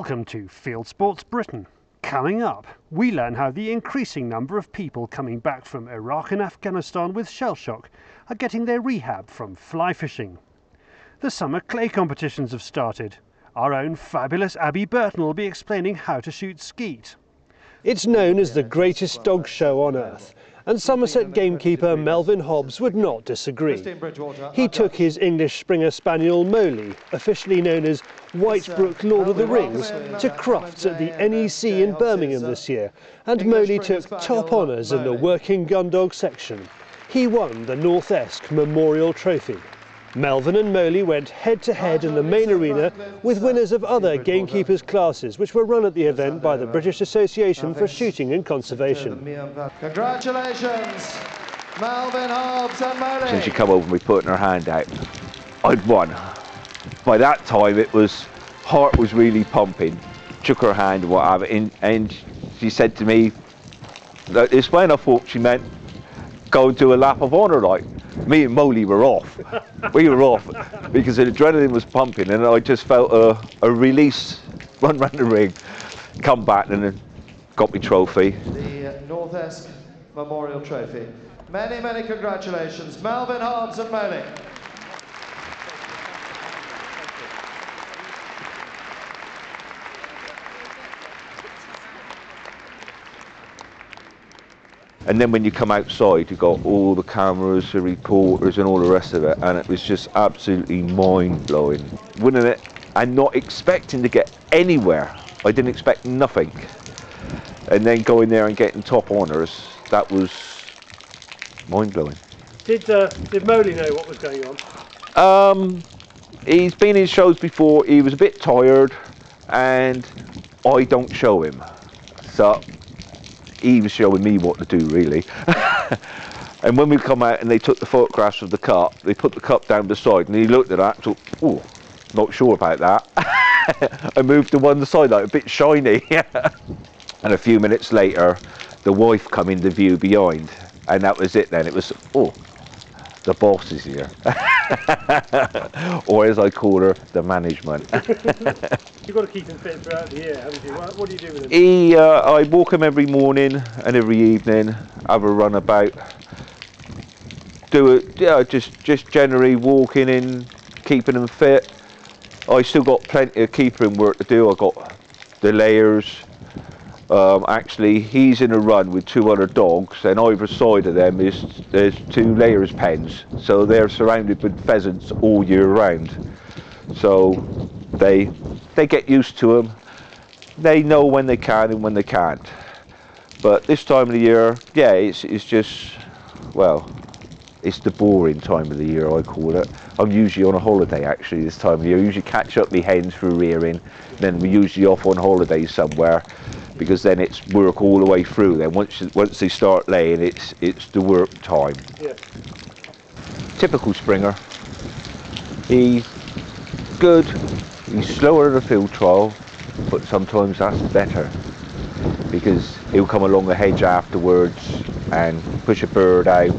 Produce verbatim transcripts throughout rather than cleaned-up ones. Welcome to Fieldsports Britain. Coming up, we learn how the increasing number of people coming back from Iraq and Afghanistan with shell shock are getting their rehab from fly fishing. The summer clay competitions have started. Our own fabulous Abbey Burton will be explaining how to shoot skeet. It's known as the greatest dog show on earth, and Somerset gamekeeper Melvyn Hobbs would not disagree. He took his English Springer Spaniel Moley, officially known as Whitebrook Lord of the Rings, to Crufts at the N E C in Birmingham this year, and Moley took top honours in the working gun dog section. He won the North Esk Memorial Trophy. Melvyn and Moley went head-to-head in the main arena with winners of other gamekeepers' classes which were run at the event by the British Association for Shooting and Conservation. Congratulations, Melvyn Hobbs and Moley. Since she came over and we put her hand out, I'd won. By that time it was, heart was really pumping, took her hand and what have it, and she said to me, like this way, and I thought she meant go and do a lap of honour like. Me and Moley were off. We were off because the adrenaline was pumping, and I just felt a, a release, run round the ring, come back, and then got my trophy. The North Esk Memorial Trophy. Many, many congratulations, Melvyn Hobbs and Moley. And then when you come outside, you got all the cameras, the reporters and all the rest of it, and it was just absolutely mind-blowing. Winning it and not expecting to get anywhere. I didn't expect nothing. And then going there and getting top honours, that was mind-blowing. Did, uh, did Moley know what was going on? Um, he's been in shows before, he was a bit tired, and I don't show him. So he was showing me what to do, really. And when we come out and they took the photographs of the cup, they put the cup down beside, and he looked at that and thought, oh, not sure about that. I moved to one side, like a bit shiny. And a few minutes later, the wife come into view behind, and that was it then. It was, oh, the boss is here. Or as I call her, the management. You've got to keep him fit throughout the year, haven't you? What, what do you do with him? He, uh, I walk him every morning and every evening, have a run about, do it, yeah, just, just generally walking in, keeping him fit. I still got plenty of keeping work to do. I got the layers. Um, actually, he's in a run with two other dogs, and either side of them is there's two layers pens, so they're surrounded with pheasants all year round. So they they get used to them. They know when they can and when they can't. But this time of the year, yeah, it's it's just, well, it's the boring time of the year, I call it. I'm usually on a holiday actually this time of year. I usually catch up my hens for rearing, then we're usually off on holiday somewhere. Because then it's work all the way through. Then once once they start laying, it's it's the work time. Yeah. Typical Springer. He's good. He's slower at a field trial, but sometimes that's better because he'll come along a hedge afterwards and push a bird out.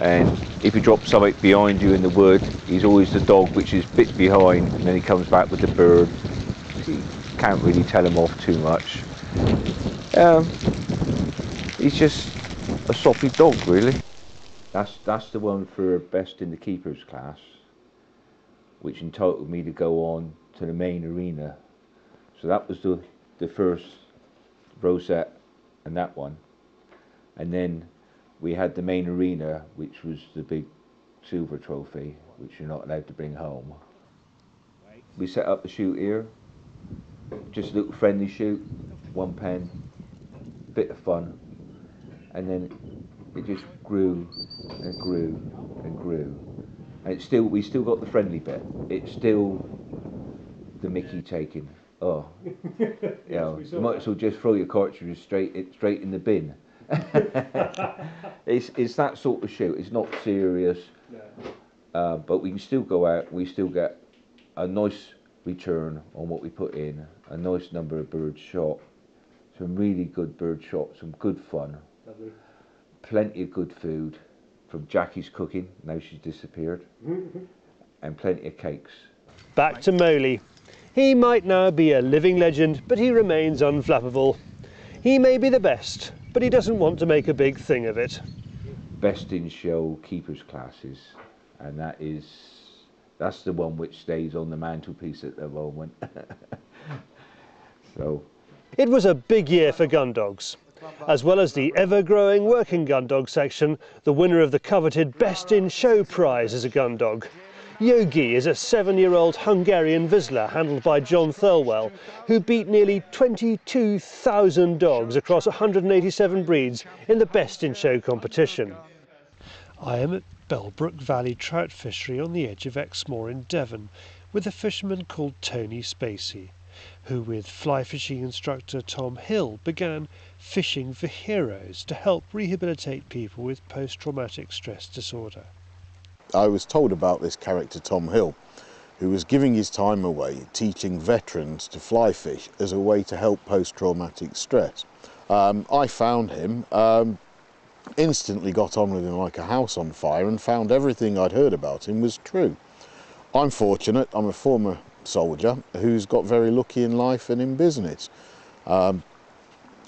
And if you drop something behind you in the wood, he's always the dog which is a bit behind, and then he comes back with the bird. You can't really tell him off too much. Um, he's just a soppy dog, really. That's that's the one for best in the keepers class, which entitled me to go on to the main arena. So that was the the first rosette and that one, and then we had the main arena, which was the big silver trophy, which you're not allowed to bring home. We set up the shoot here, just a little friendly shoot. One pen, bit of fun, and then it just grew and grew and grew. And it's still, we still got the friendly bit. It's still the Mickey taking. Oh, yeah, you know, you might as well just throw your cartridges straight, it straight in the bin. it's it's that sort of shoot. It's not serious, no. uh, but we can still go out. We still get a nice return on what we put in. A nice number of birds shot. Some really good bird shot, some good fun. Lovely. Plenty of good food from Jackie's cooking, now she's disappeared, and plenty of cakes. Back to Moley. He might now be a living legend, but he remains unflappable. He may be the best, but he doesn't want to make a big thing of it. Best in show keepers classes, and that is that's the one which stays on the mantelpiece at the moment. So it was a big year for gun dogs. As well as the ever-growing working gun dog section, the winner of the coveted Best in Show prize is a gun dog. Yogi is a seven-year-old Hungarian Vizsla handled by John Thirlwell, who beat nearly twenty-two thousand dogs across one hundred eighty-seven breeds in the Best in Show competition. I am at Bellbrook Valley Trout Fishery on the edge of Exmoor in Devon with a fisherman called Tony Spacey, who with fly fishing instructor Tom Hill began Fishing for Heroes to help rehabilitate people with post-traumatic stress disorder. I was told about this character Tom Hill, who was giving his time away teaching veterans to fly fish as a way to help post-traumatic stress. Um, I found him, um, instantly got on with him like a house on fire and found everything I'd heard about him was true. I'm fortunate, I'm a former soldier who's got very lucky in life and in business. Um,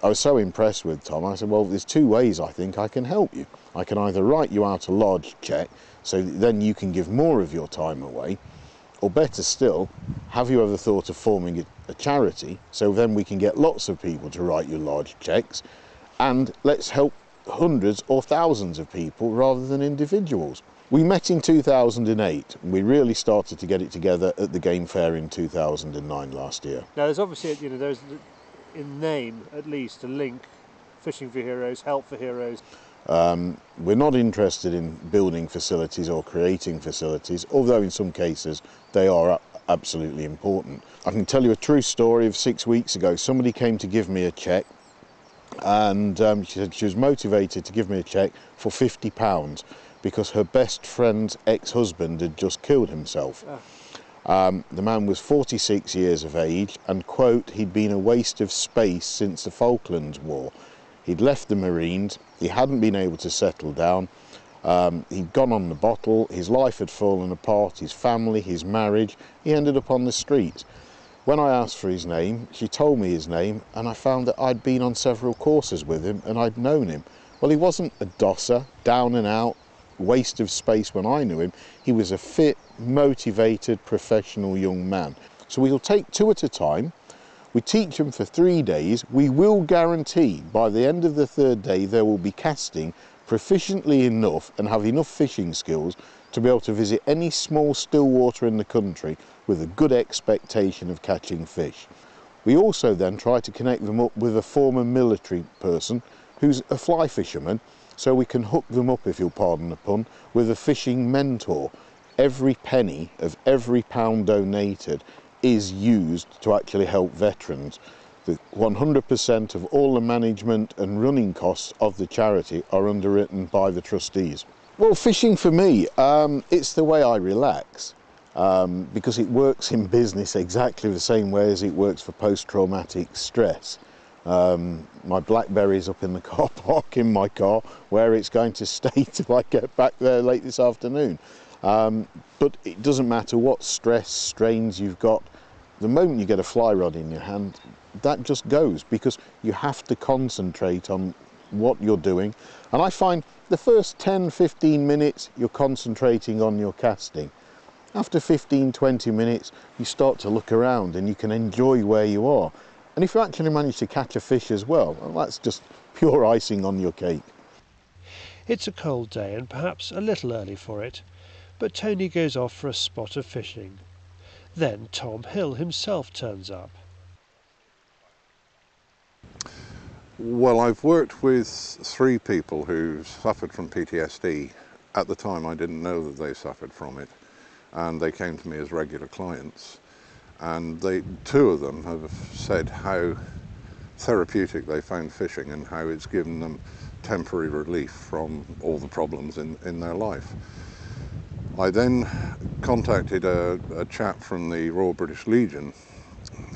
I was so impressed with Tom, I said, well, there's two ways I think I can help you. I can either write you out a large cheque so that then you can give more of your time away, or better still, have you ever thought of forming a, a charity so then we can get lots of people to write you large cheques and let's help hundreds or thousands of people rather than individuals. We met in two thousand eight and we really started to get it together at the Game Fair in two thousand nine last year. Now there's obviously, you know, there's in name at least a link, Fishing for Heroes, Help for Heroes. Um, we're not interested in building facilities or creating facilities, although in some cases they are absolutely important. I can tell you a true story of six weeks ago. Somebody came to give me a cheque and um, she said she was motivated to give me a cheque for fifty pounds. Because her best friend's ex-husband had just killed himself. Um, the man was forty-six years of age and, quote, he'd been a waste of space since the Falklands War. He'd left the Marines, he hadn't been able to settle down, um, he'd gone on the bottle, his life had fallen apart, his family, his marriage, he ended up on the streets. When I asked for his name, she told me his name and I found that I'd been on several courses with him and I'd known him. Well, he wasn't a dosser, down and out, waste of space when I knew him. He was a fit, motivated, professional young man. So we'll take two at a time. We teach them for three days. We will guarantee by the end of the third day they will be casting proficiently enough and have enough fishing skills to be able to visit any small still water in the country with a good expectation of catching fish. We also then try to connect them up with a former military person who's a fly fisherman, so we can hook them up, if you'll pardon the pun, with a fishing mentor. Every penny of every pound donated is used to actually help veterans. The one hundred percent of all the management and running costs of the charity are underwritten by the trustees. Well, fishing for me, um, it's the way I relax, um, because it works in business exactly the same way as it works for post-traumatic stress. Um, my Blackberry's up in the car park in my car, where it's going to stay till I get back there late this afternoon. Um, but it doesn't matter what stress, strains you've got, the moment you get a fly rod in your hand, that just goes, because you have to concentrate on what you're doing. And I find the first ten, fifteen minutes, you're concentrating on your casting. After fifteen, twenty minutes, you start to look around and you can enjoy where you are. And if you actually manage to catch a fish as well, well, that's just pure icing on your cake. It's a cold day and perhaps a little early for it, but Tony goes off for a spot of fishing. Then Tom Hill himself turns up. Well, I've worked with three people who suffered from P T S D. At the time, I didn't know that they suffered from it, and they came to me as regular clients. And they, two of them have said how therapeutic they found fishing and how it's given them temporary relief from all the problems in, in their life. I then contacted a, a chap from the Royal British Legion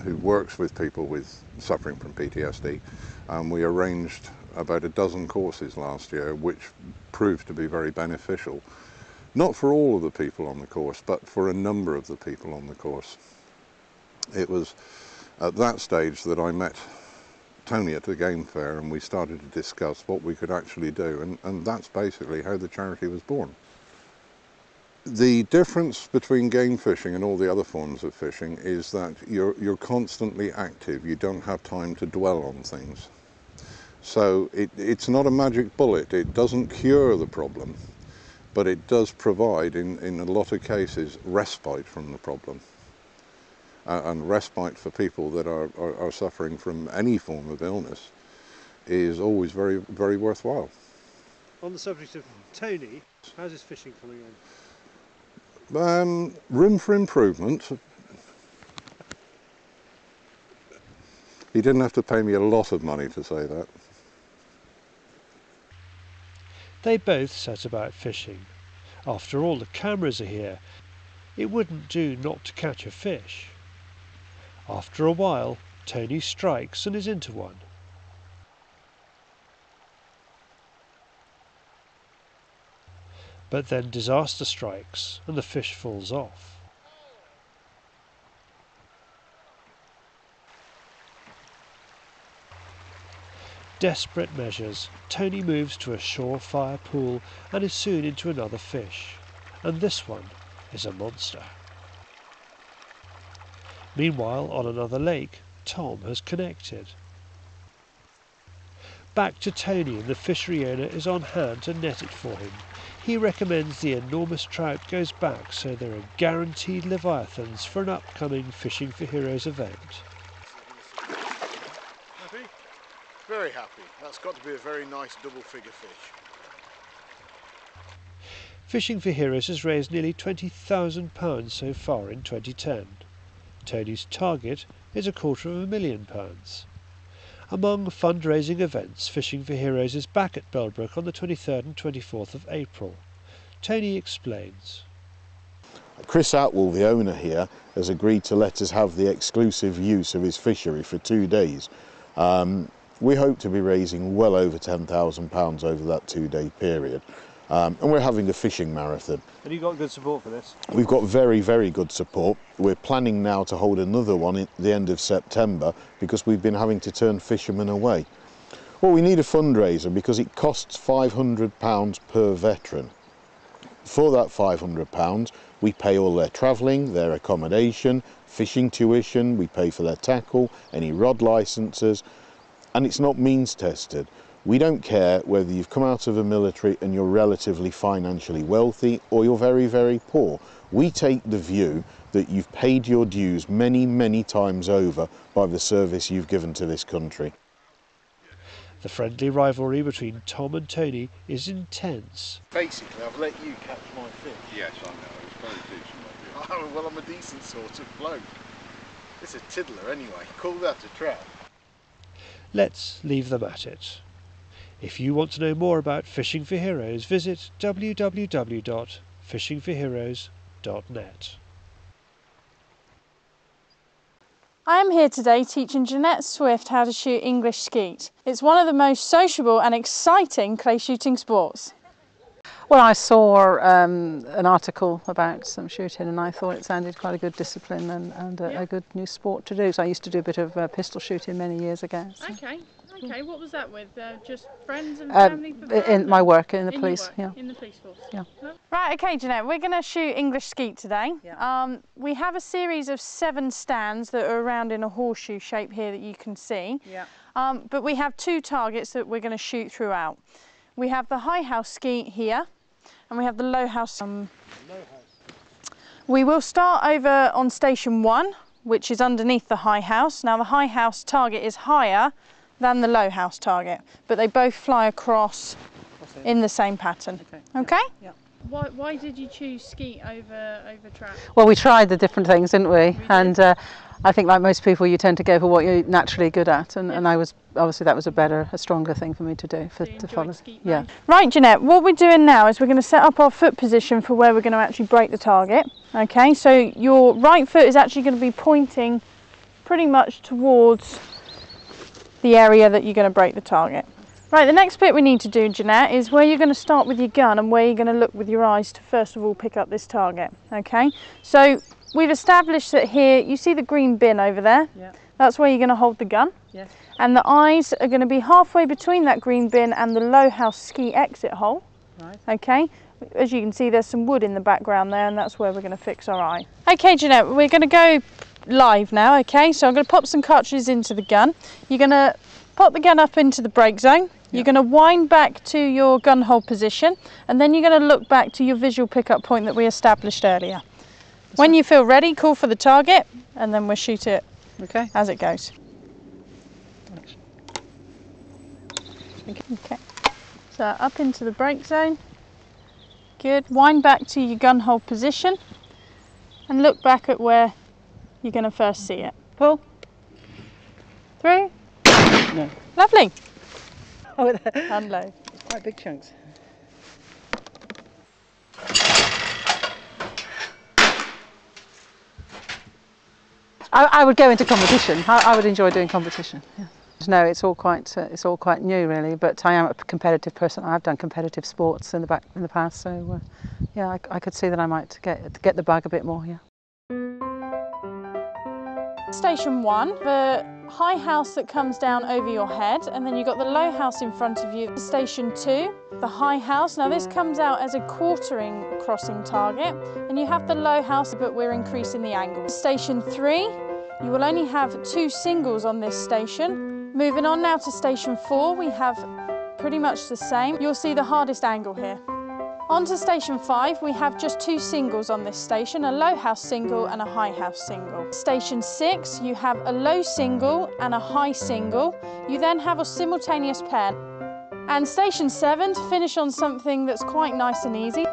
who works with people with suffering from P T S D, and we arranged about a dozen courses last year which proved to be very beneficial. Not for all of the people on the course, but for a number of the people on the course. it was at that stage that I met Tony at the game fair, and we started to discuss what we could actually do, and, and that's basically how the charity was born. The difference between game fishing and all the other forms of fishing is that you're, you're constantly active, you don't have time to dwell on things. So it, it's not a magic bullet, it doesn't cure the problem, but it does provide, in, in a lot of cases, respite from the problem. Uh, and respite for people that are, are, are suffering from any form of illness is always very, very worthwhile. On the subject of Tony, how's his fishing coming on? Um, room for improvement. He didn't have to pay me a lot of money to say that. They both set about fishing. After all, the cameras are here. It wouldn't do not to catch a fish. After a while, Tony strikes and is into one. But then disaster strikes and the fish falls off. Desperate measures, Tony moves to a shore-fire pool and is soon into another fish. And this one is a monster. Meanwhile, on another lake, Tom has connected. Back to Tony, and the fishery owner is on hand to net it for him. He recommends the enormous trout goes back, so there are guaranteed leviathans for an upcoming Fishing for Heroes event. Happy? Very happy. That's got to be a very nice double figure fish. Fishing for Heroes has raised nearly twenty thousand pounds so far in twenty ten. Tony's target is a quarter of a million pounds. Among fundraising events, Fishing for Heroes is back at Bellbrook on the twenty-third and twenty-fourth of April. Tony explains. Chris Atwell, the owner here, has agreed to let us have the exclusive use of his fishery for two days. Um, we hope to be raising well over ten thousand pounds over that two-day period. Um, and we're having a fishing marathon. Have you got good support for this? We've got very, very good support. We're planning now to hold another one at the end of September because we've been having to turn fishermen away. Well, we need a fundraiser because it costs five hundred pounds per veteran. For that five hundred pounds, we pay all their travelling, their accommodation, fishing tuition, we pay for their tackle, any rod licences, and it's not means tested. We don't care whether you've come out of the military and you're relatively financially wealthy or you're very, very poor. We take the view that you've paid your dues many, many times over by the service you've given to this country. The friendly rivalry between Tom and Tony is intense. Basically, I've let you catch my fish. Yes, I know. It's very decent of you. Oh, well, I'm a decent sort of bloke. It's a tiddler anyway. Call that a trap. Let's leave them at it. If you want to know more about Fishing for Heroes, visit w w w dot fishing for heroes dot net. I am here today teaching Jeanette Swift how to shoot English skeet. It's one of the most sociable and exciting clay shooting sports. Well, I saw um, an article about some shooting and I thought it sounded quite a good discipline and, and a, yeah. a good new sport to do. So I used to do a bit of uh, pistol shooting many years ago. So. Okay. Okay, what was that with? Uh, just friends and family? Um, in my work, in the in police. Your work, yeah. In the police force. Yeah. Right, okay, Jeanette, we're going to shoot English skeet today. Yeah. Um, we have a series of seven stands that are around in a horseshoe shape here that you can see. Yeah. Um, but we have two targets that we're going to shoot throughout. We have the high house skeet here, and we have the low house. Um, low house. We will start over on station one, which is underneath the high house. Now, the high house target is higher than the low house target, but they both fly across in the same pattern. Okay. Okay? Yeah. Why, why did you choose skeet over over trout? Well, we tried the different things, didn't we? we did. And uh, I think, like most people, you tend to go for what you're naturally good at, and, yeah. and I was obviously that was a better, a stronger thing for me to do for so to follow. Skeet, yeah. Right, Jeanette. What we're doing now is we're going to set up our foot position for where we're going to actually break the target. Okay. So your right foot is actually going to be pointing pretty much towards the area that you're going to break the target. Right, the next bit we need to do, Jeanette, is where you're going to start with your gun and where you're going to look with your eyes to first of all pick up this target. Okay, so we've established that here, you see the green bin over there? Yeah. That's where you're going to hold the gun. Yes. And the eyes are going to be halfway between that green bin and the low house ski exit hole. Right. Okay. As you can see, there's some wood in the background there, and that's where we're going to fix our eye. Okay, Jeanette, we're going to go live now, okay? So I'm going to pop some cartridges into the gun. You're going to pop the gun up into the break zone. Yep. You're going to wind back to your gun hold position, and then you're going to look back to your visual pickup point that we established earlier. That's when right. You feel ready, call for the target, and then we'll shoot it okay. as it goes. Okay. okay. So up into the break zone. Good. Wind back to your gun hold position and look back at where you're going to first see it. Pull. Through. No. Lovely. Oh, and low. Quite big chunks. I, I would go into competition. I, I would enjoy doing competition. Yeah. No, it's all quite uh, it's all quite new really, but I am a competitive person. I've done competitive sports in the back in the past, so uh, yeah, I, I could see that I might get get the bug a bit more. Yeah. Station one, the high house that comes down over your head, and then you've got the low house in front of you. Station two, the high house. Now this comes out as a quartering crossing target, and you have the low house, but we're increasing the angle. Station three, you will only have two singles on this station. Moving on now to station four, we have pretty much the same. You'll see the hardest angle here. On to station five, we have just two singles on this station, a low house single and a high house single. Station six, you have a low single and a high single. You then have a simultaneous pair. And station seven, to finish on something that's quite nice and easy.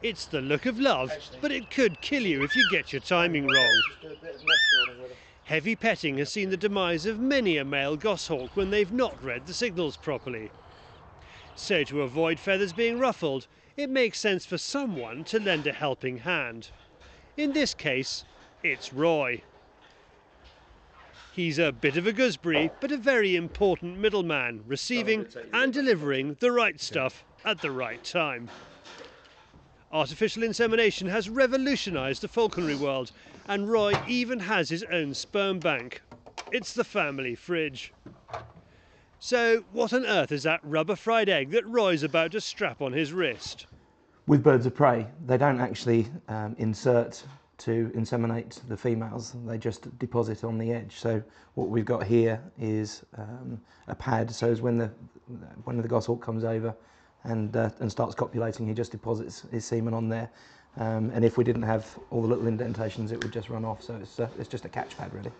It's the look of love, but it could kill you if you get your timing wrong. Heavy petting has seen the demise of many a male goshawk when they've not read the signals properly. So to avoid feathers being ruffled, it makes sense for someone to lend a helping hand. In this case, it's Roy. He's a bit of a gooseberry, but a very important middleman, receiving and delivering the right stuff at the right time. Artificial insemination has revolutionised the falconry world, and Roy even has his own sperm bank. It's the family fridge. So what on earth is that rubber fried egg that Roy's about to strap on his wrist? With birds of prey, they don't actually um, insert to inseminate the females, they just deposit on the edge. So what we've got here is um, a pad, so as when the, when the goshawk comes over, And, uh, and starts copulating, he just deposits his semen on there, um, and if we didn't have all the little indentations it would just run off, so it's, uh, it's just a catch pad really.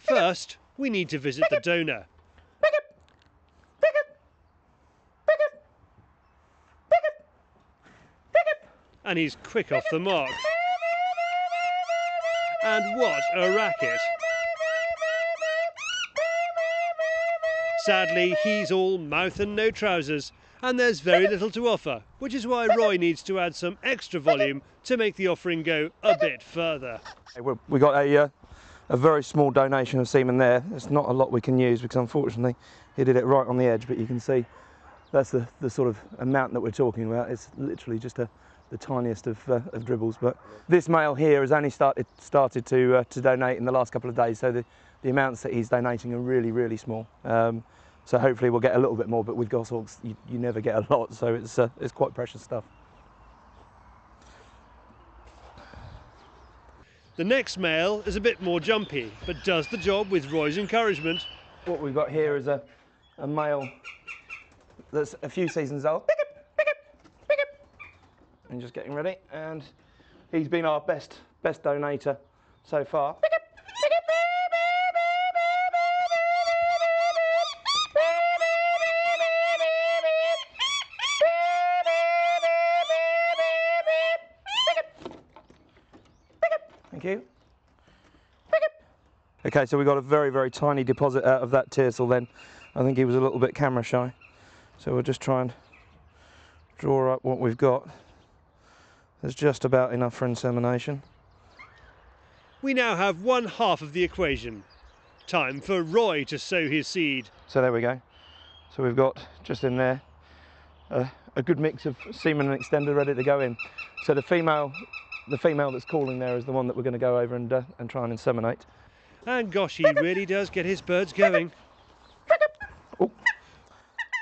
First we need to visit the donor. And he's quick off the mark. And what a racket! Sadly, he's all mouth and no trousers, and there's very little to offer, which is why Roy needs to add some extra volume to make the offering go a bit further. We got a, uh, a very small donation of semen there. It's not a lot we can use because unfortunately he did it right on the edge, but you can see that's the, the sort of amount that we're talking about. It's literally just a, the tiniest of, uh, of dribbles, but this male here has only started, started to, uh, to donate in the last couple of days, so the, the amounts that he's donating are really, really small. Um, So hopefully we'll get a little bit more, but with goshawks you, you never get a lot, so it's, uh, it's quite precious stuff. The next male is a bit more jumpy, but does the job with Roy's encouragement. What we've got here is a, a male that's a few seasons old. Pick up, pick up, pick up. And just getting ready, and he's been our best, best donator so far. Pick up. Thank you. Okay, so we got a very, very tiny deposit out of that tearsel then. I think he was a little bit camera shy. So we'll just try and draw up what we've got. There's just about enough for insemination. We now have one half of the equation. Time for Roy to sow his seed. So there we go. So we've got just in there a, a good mix of seamen and extender ready to go in. So the female, the female that's calling there is the one that we're going to go over and, uh, and try and inseminate. And gosh, he really does get his birds going. Oh.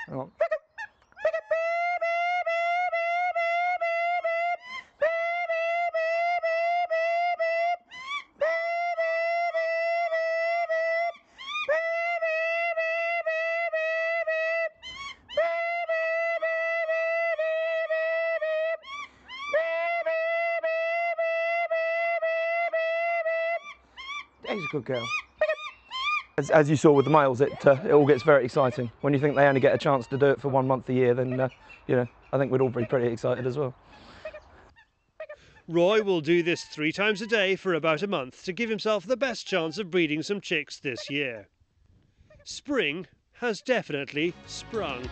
Hang on. He's a good girl. As, as you saw with the males, it, uh, it all gets very exciting. When you think they only get a chance to do it for one month a year, then uh, you know, I think we'd all be pretty excited as well. Roy will do this three times a day for about a month to give himself the best chance of breeding some chicks this year. Spring has definitely sprung.